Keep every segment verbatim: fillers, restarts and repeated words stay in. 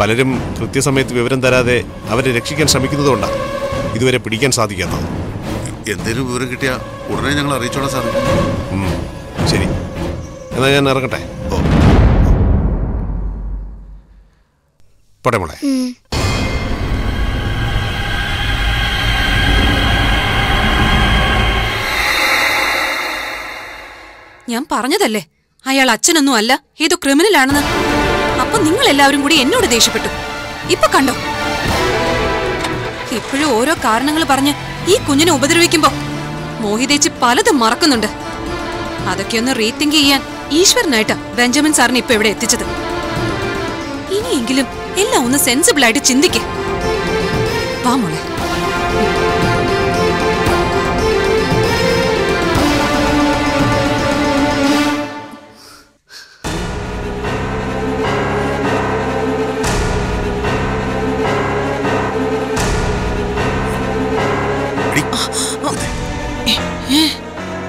പലരും കൃത്യസമയത്ത് വിവരം തരാതെ അവരെ രക്ഷിക്കാൻ ശ്രമിക്കുന്നതുകൊണ്ടാണ് ഇതുവരെ പിടിക്കാൻ സാധിക്കാത്തത്. എന്തെങ്കിലും വിവരം കിട്ടിയാൽ ഉടനെ ഞങ്ങൾ അറിയിച്ചോളാം സാർ. ശരി, എന്നാൽ ഞാൻ ഇറങ്ങട്ടെ. ഓ പോട്ടെ മോളെ. ഞാൻ പറഞ്ഞതല്ലേ അയാൾ അച്ഛനൊന്നും അല്ല, ഏതോ ക്രിമിനൽ ആണെന്ന്. അപ്പൊ നിങ്ങൾ എല്ലാവരും കൂടി എന്നോട് ദേഷ്യപ്പെട്ടു. ഇപ്പൊ കണ്ടോ, ഇപ്പോഴും ഓരോ കാരണങ്ങൾ പറഞ്ഞ് ഈ കുഞ്ഞിനെ ഉപദ്രവിക്കുമ്പോ മോഹിതേച്ചി പലതും മറക്കുന്നുണ്ട്. അതൊക്കെ ഒന്ന് റീതിങ്ക് ചെയ്യാൻ ഈശ്വരനായിട്ടാ ബെഞ്ചമിൻ സാറിന് ഇപ്പൊ ഇവിടെ എത്തിച്ചത്. ഇനിയെങ്കിലും എല്ലാം ഒന്ന് സെൻസിബിൾ ആയിട്ട് ചിന്തിക്കേ. വാ മോളെ.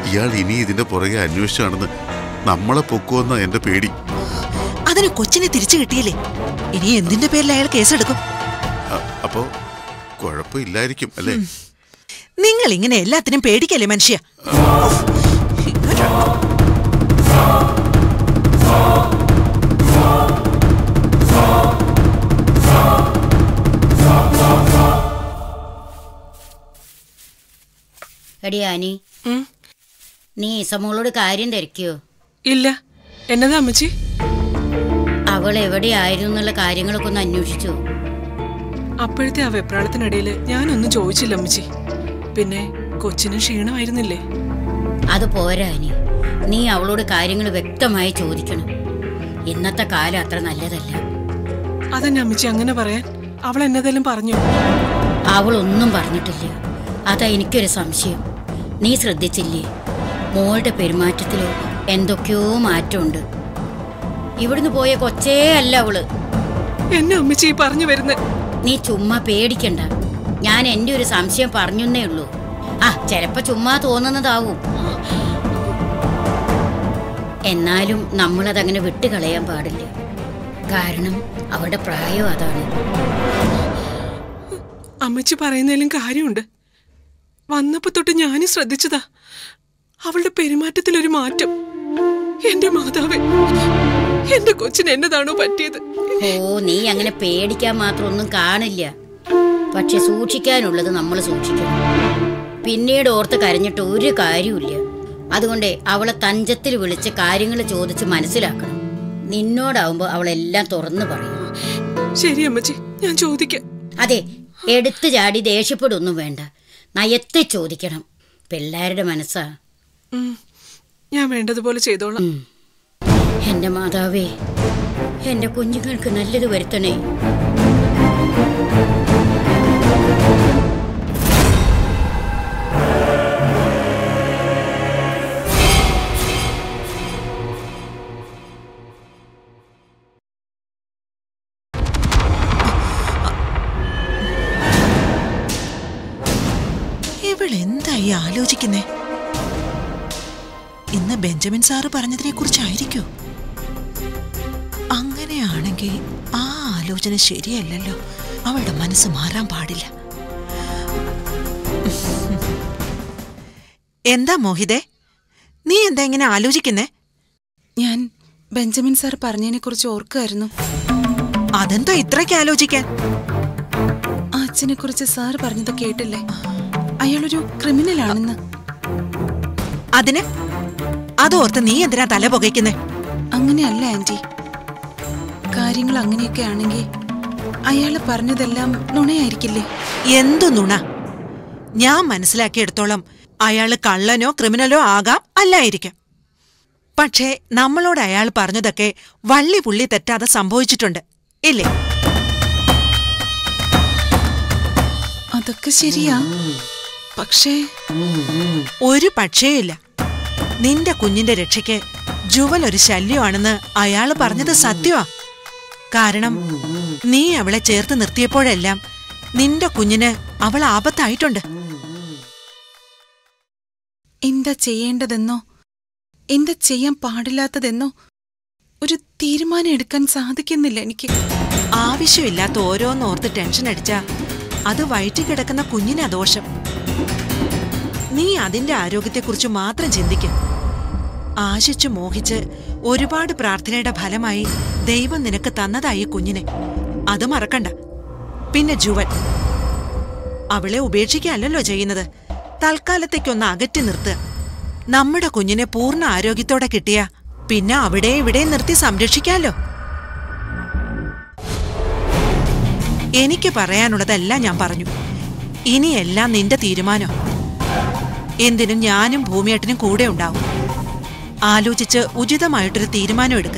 ഇയാൾ ഇനി ഇതിന്റെ പുറകെ അന്വേഷിച്ചാണെന്ന് നമ്മളെ പൊക്കുവെന്ന എന്റെ പേടി. അതിന് കൊച്ചിനെ തിരിച്ചു കിട്ടിയില്ലേ, ഇനി എന്തിന്റെ പേരിൽ അയാൾ കേസെടുക്കും? അപ്പോ കുഴപ്പമില്ലായിരിക്കും അല്ലേ? നിങ്ങൾ ഇങ്ങനെ എല്ലാത്തിനും പേടിക്കല്ലേ മനുഷ്യ. എടിയാനി, നീ ഇസമോളോട് കാര്യം തിരക്കിയോ? ഇല്ല. എന്നതാ അമ്മച്ചി? അവൾ എവിടെയായിരുന്നു എന്നുള്ള കാര്യങ്ങളൊക്കെ ഒന്ന് അന്വേഷിച്ചു. അപ്പോഴത്തെ ആ വെപ്രാളത്തിനിടയിൽ ഞാനൊന്നും ചോദിച്ചില്ല അമ്മച്ചി. പിന്നെ കൊച്ചിന് ക്ഷീണമായിരുന്നില്ലേ? അത് പോരാ അനി, നീ അവളോട് കാര്യങ്ങൾ വ്യക്തമായി ചോദിക്കണം. ഇന്നത്തെ കാലം അത്ര നല്ലതല്ല. അതന്നെ അമ്മച്ചി അങ്ങനെ പറയാൻ. അവൾ എന്നതെല്ലാം പറഞ്ഞു? അവളൊന്നും പറഞ്ഞിട്ടില്ല. അതാ എനിക്കൊരു സംശയം. നീ ശ്രദ്ധിച്ചില്ലേ, മോളുടെ പെരുമാറ്റത്തിൽ എന്തൊക്കെയോ മാറ്റമുണ്ട്. ഇവിടുന്ന് പോയ കൊച്ചേ അല്ല അവള്. എന്നെ അമ്മച്ചി പറഞ്ഞു വരുന്ന. നീ ചുമ്മാ പേടിക്കണ്ട, ഞാൻ എൻ്റെ ഒരു സംശയം പറഞ്ഞേ ഉള്ളൂ. ആ ചിലപ്പോ ചുമ്മാ തോന്നുന്നതാവും. എന്നാലും നമ്മളതങ്ങനെ വിട്ടുകളയാൻ പാടില്ല, കാരണം അവളുടെ പ്രായം അതാണ്. അമ്മച്ചി പറയുന്നതിലും കാര്യമുണ്ട്. വന്നപ്പോ തൊട്ട് ഞാനും ശ്രദ്ധിച്ചതാ അവളുടെ പെരുമാറ്റത്തിലൊരു മാറ്റം. എന്റെ മാതാവേ, എന്റെ കൊച്ചിന് എന്നതാണോ പറ്റിയത്? ഓ, നീ അങ്ങനെ പേടിക്കാൻ മാത്രം ഒന്നും കാണില്ല. പക്ഷെ സൂക്ഷിക്കാനുള്ളത് നമ്മൾ സൂക്ഷിക്കണം. പിന്നീട് ഓർത്ത് കരഞ്ഞിട്ട് ഒരു കാര്യമില്ല. അതുകൊണ്ട് അവളെ തഞ്ചത്തിൽ വിളിച്ച് കാര്യങ്ങൾ ചോദിച്ച് മനസ്സിലാക്കണം. നിന്നോടാവുമ്പോ അവളെല്ലാം തുറന്നു പറയും. ശരി അമ്മച്ചി, ഞാൻ ചോദിക്കാം. അതെ, എടുത്തു ചാടി ദേഷ്യപ്പെടുമൊന്നും വേണ്ട, നയത്തെ ചോദിക്കണം. പിള്ളേരുടെ മനസ്സാ. ഞാൻ വേണ്ടതുപോലെ ചെയ്തോളാം. എന്റെ മാതാവേ, എന്റെ കുഞ്ഞുങ്ങൾക്ക് നല്ലത് വരുത്തണേ. ഇവളെന്തായി ആലോചിക്കുന്നേ? ഇന്ന് ബെഞ്ചമിൻ സാറ് പറഞ്ഞതിനെ കുറിച്ചായിരിക്കോ? അങ്ങനെയാണെങ്കിൽ ആ ആലോചന ശരിയല്ലല്ലോ. അവളുടെ മനസ്സ് മാറാൻ പാടില്ല. എന്താ മോഹിതേ, നീ എന്താ ഇങ്ങനെ ആലോചിക്കുന്നേ? ഞാൻ ബെഞ്ചമിൻ സാർ പറഞ്ഞതിനെ കുറിച്ച് ഓർക്കുമായിരുന്നു. അതെന്താ ഇത്രയ്ക്ക് ആലോചിക്കാൻ? അച്ഛനെ കുറിച്ച് സാർ പറഞ്ഞത് കേട്ടില്ലേ, അയാളൊരു ക്രിമിനൽ ആണെന്ന്. അതിന് അതോർത്ത് നീ എന്തിനാ തല പുകയ്ക്കുന്നേ? അങ്ങനെയല്ല ആന്റി, കാര്യങ്ങൾ അങ്ങനെയൊക്കെ ആണെങ്കിൽ അയാള് പറഞ്ഞതെല്ലാം നുണയായിരിക്കില്ലേ? എന്തു നുണ? ഞാൻ മനസ്സിലാക്കിയെടുത്തോളം അയാള് കള്ളനോ ക്രിമിനലോ ആകാം, അല്ലായിരിക്കാം. പക്ഷേ നമ്മളോട് അയാൾ പറഞ്ഞതൊക്കെ വള്ളി പുള്ളി തെറ്റാതെ സംഭവിച്ചിട്ടുണ്ട് ഇല്ലേ? അതൊക്കെ ശരിയാ, പക്ഷേ ഒരു പക്ഷേയില്ല. നിന്റെ കുഞ്ഞിന്റെ രക്ഷയ്ക്ക് ജുവൽ ഒരു ശല്യമാണെന്ന് അയാള് പറഞ്ഞത് സത്യമാ. കാരണം നീ അവളെ ചേർത്ത് നിർത്തിയപ്പോഴെല്ലാം നിന്റെ കുഞ്ഞിന് അവൾ ആപത്തായിട്ടുണ്ട്. എന്താ ചെയ്യേണ്ടതെന്നോ എന്താ ചെയ്യാൻ പാടില്ലാത്തതെന്നോ ഒരു തീരുമാനം എടുക്കാൻ സാധിക്കുന്നില്ല എനിക്ക്. ആവശ്യമില്ലാത്ത ഓരോന്നോർത്ത് ടെൻഷൻ അടിച്ചാ അത് വയറ്റി കിടക്കുന്ന കുഞ്ഞിനാ ദോഷം. നീ അതിന്റെ ആരോഗ്യത്തെക്കുറിച്ച് മാത്രം ചിന്തിക്ക. ആശിച്ചു മോഹിച്ച് ഒരുപാട് പ്രാർത്ഥനയുടെ ഫലമായി ദൈവം നിനക്ക് തന്നതായി കുഞ്ഞിനെ, അത് മറക്കണ്ട. പിന്നെ ജുവൻ, അവളെ ഉപേക്ഷിക്കാനല്ലോ ചെയ്യുന്നത്, തൽക്കാലത്തേക്കൊന്ന് അകറ്റി നിർത്തുക. നമ്മുടെ കുഞ്ഞിനെ പൂർണ്ണ ആരോഗ്യത്തോടെ കിട്ടിയ പിന്നെ അവിടെ ഇവിടെ നിർത്തി സംരക്ഷിക്കാമല്ലോ. എനിക്ക് പറയാനുള്ളതെല്ലാം ഞാൻ പറഞ്ഞു. ഇനിയെല്ലാം നിന്റെ തീരുമാനം. എന്തിനും ഞാനും ഭൂമിയേട്ടനും കൂടെ ഉണ്ടാവും. ആലോചിച്ച് ഉചിതമായിട്ടൊരു തീരുമാനം എടുക്ക.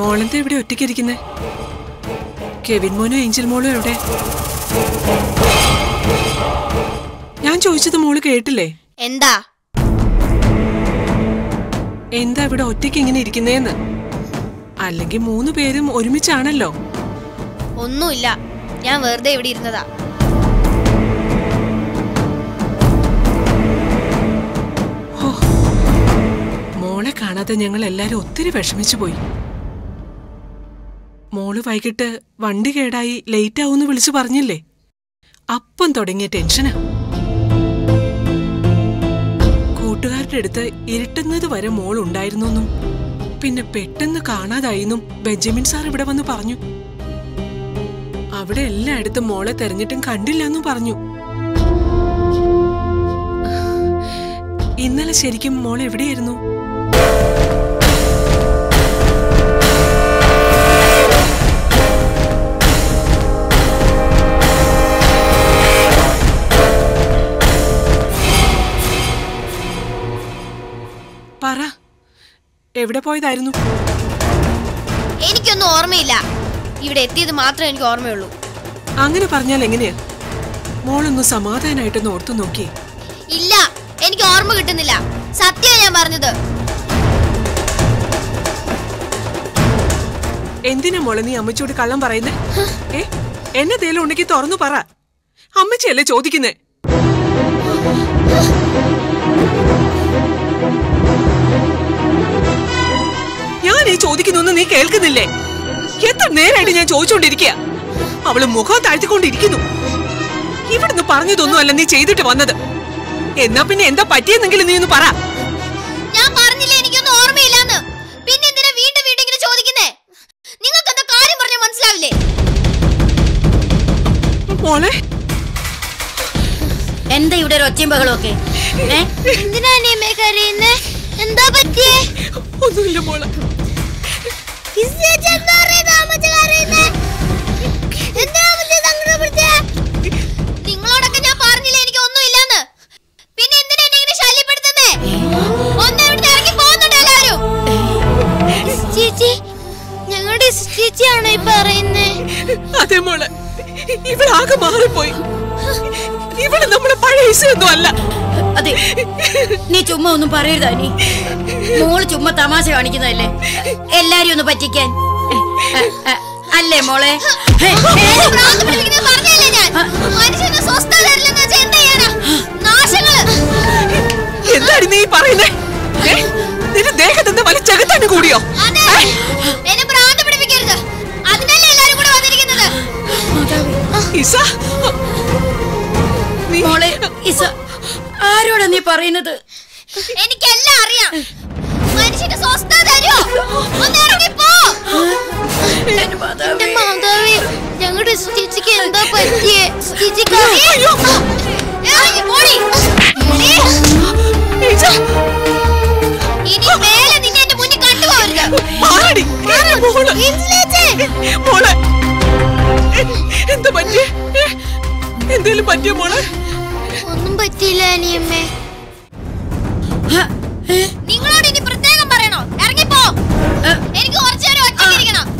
മോളെന്താ ഇവിടെ ഒറ്റയ്ക്കിരിക്കുന്നത്? കെവിൻ മോനും ഏഞ്ചൽ മോളും എവിടെ? ഞാൻ ചോദിച്ചത് മോള് കേട്ടില്ലേ? എന്താ എന്താ ഇവിടെ ഒറ്റയ്ക്ക് ഇങ്ങനെ ഇരിക്കുന്നേന്ന്? അല്ലെങ്കിൽ മൂന്ന് പേരും ഒരുമിച്ചാണല്ലോ. ഒന്നുമില്ല, ഞാൻ വെറുതെ ഇവിടെ ഇരുന്നതാ. മോളെ കാണാതെ ഞങ്ങൾ എല്ലാരും ഒത്തിരി വിഷമിച്ചു പോയി. മോള് വൈകിട്ട് വണ്ടി കേടായി ലേറ്റ് ആവൂന്ന് വിളിച്ചു പറഞ്ഞില്ലേ? അപ്പം തുടങ്ങിയ ടെൻഷനാ. കൂട്ടുകാരുടെ അടുത്ത് ഇരുട്ടുന്നത് വരെ മോൾ ഉണ്ടായിരുന്നെന്നും പിന്നെ പെട്ടെന്ന് കാണാതായിന്നും ബെഞ്ചമിൻ സാർ ഇവിടെ വന്ന് പറഞ്ഞു. അവിടെ എല്ലായിടത്തും മോളെ തെരഞ്ഞിട്ടും കണ്ടില്ലെന്നും പറഞ്ഞു. ഇന്നലെ ശരിക്കും മോൾ എവിടെയായിരുന്നു? പറ, എവിടെ പോയതായിരുന്നു? എനിക്കൊന്നും ഓർമ്മയില്ല, ഇവിടെ എത്തിയത് മാത്രമേ എനിക്ക് ഓർമ്മയുള്ളൂ. അങ്ങനെ പറഞ്ഞാൽ എങ്ങനെയാ? മോളൊന്ന് സമാധാനമായിട്ടൊന്ന് ഓർത്തു നോക്കി. ഇല്ല, എനിക്ക് ഓർമ്മ കിട്ടുന്നില്ല, സത്യം ഞാൻ പറഞ്ഞത്. എന്തിനാ മോളെ നീ അമ്മച്ചിയോട് കള്ളം പറയുന്നേ? ഏ, എന്നതേലും ഉണ്ടെങ്കിൽ തുറന്നു പറ, അമ്മച്ചിയല്ലേ ചോദിക്കുന്നേ. നീ ചോദിക്കുന്നൊന്നും നീ കേൾക്കുന്നില്ലേ? എത്ര നേരമായിട്ട് ഞാൻ ചോദിച്ചോണ്ടിരിക്കുക. അവള് മുഖം താഴ്ത്തിക്കൊണ്ടിരിക്കുന്നു. ഇവിടുന്ന് പറഞ്ഞതൊന്നും അല്ല നീ ചെയ്തിട്ട് വന്നത്. എന്നാ പിന്നെ എന്താ പറ്റിയെന്നെങ്കിലും നീ ഒന്ന് പറ. ഞാൻ പറഞ്ഞില്ലേ എനിക്കൊന്നും ഓർമ്മയില്ലാന്ന്? പിന്നെ എന്തിനാ വീണ്ടും വീട്ടിൽ ചോദിക്കുന്നേ? നിങ്ങൾക്ക് എന്താ കാര്യം പറഞ്ഞ മനസ്സിലാവില്ലേ? മോളെ എന്താ ഇവിടെ ഒരു ഒച്ചയും ബഹളമൊക്കെ? എന്തിനാ എന്താ പറ്റിയേ? ഒന്നുമില്ല മോളെ. നിങ്ങളോടൊക്കെ ഞാൻ പറഞ്ഞില്ല എനിക്ക് ഒന്നും ഇല്ലാന്ന്, പിന്നെ എന്തിനാ എന്നെ ശല്യപ്പെടുത്തുന്നേ? ഒന്ന് ഇവിടെ ഇറങ്ങി പോകുന്നുണ്ടോ എല്ലാരും? ചേച്ചി, ഞങ്ങളുടെ ചേച്ചിയാണോ ഈ പറയുന്നേ? അതെ മോളെ, ഇവളാകെ മാറിപ്പോയി. ഇവള് നമ്മുടെ പഴയ ഒന്നും അല്ല. അതെ, നീ ചുമ്മാ ഒന്നും പറയരുതാ. നീ മോള് ചുമ്മാ തമാശ കാണിക്കുന്നതല്ലേ എല്ലാരും ഒന്ന് പറ്റിക്കാൻ, അല്ലേ മോളെ? എന്താണ് നീ പറയുന്നേ? നിന്റെ ദേഹത്തെന്താ വലിയ ചകത്താണ് കൂടിയോ? മോളെ ഇസ, ആരോടാ നീ പറയുന്നത്? എനിക്കെല്ലാം അറിയാം. മനുഷ്യന്റെ സ്വസ്ഥത തരോ? ഒന്ന് ഇറങ്ങി പോ. മാതാവേ, ഞങ്ങളുടെ ചേച്ചിക്ക് എന്താ പറ്റിയേ? ഇനി മേലെ നിന്നെ എന്റെ മുന്നിൽ കണ്ടുപോകരുത്. പറ്റിയ മോളെ ഒന്നും പറ്റിയില്ല. നിങ്ങളോട് ഇനി പ്രത്യേകം പറയണോ? ഇറങ്ങിപ്പോ. എനിക്ക് കുറച്ചു നേരം ഒറ്റ ഇരിക്കണം.